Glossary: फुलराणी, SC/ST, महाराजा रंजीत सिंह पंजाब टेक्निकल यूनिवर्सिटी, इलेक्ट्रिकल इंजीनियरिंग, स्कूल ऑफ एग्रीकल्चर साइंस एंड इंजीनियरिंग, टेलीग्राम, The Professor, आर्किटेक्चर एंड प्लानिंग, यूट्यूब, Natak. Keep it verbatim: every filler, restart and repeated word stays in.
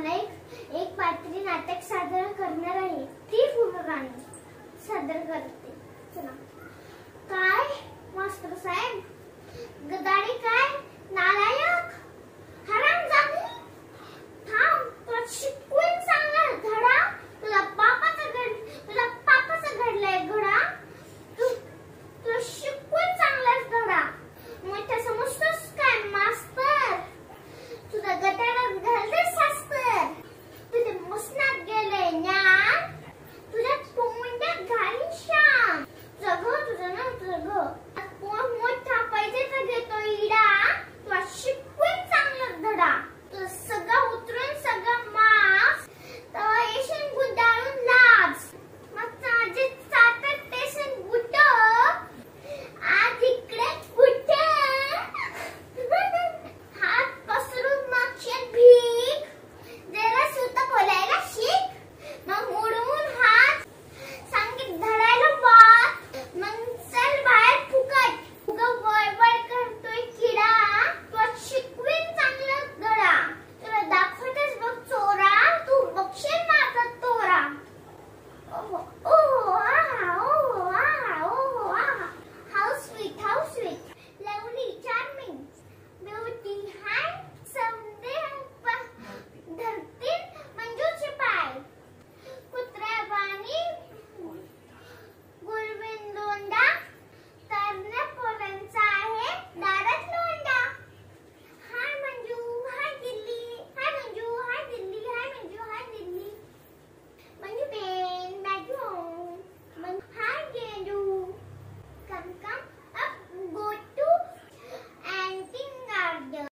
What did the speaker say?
मला एक एक पात्री नाटक सादर करणार आहे, ती फुलराणी सादर करते। चला। काय मास्तर साहेब गदारी काय नालायक।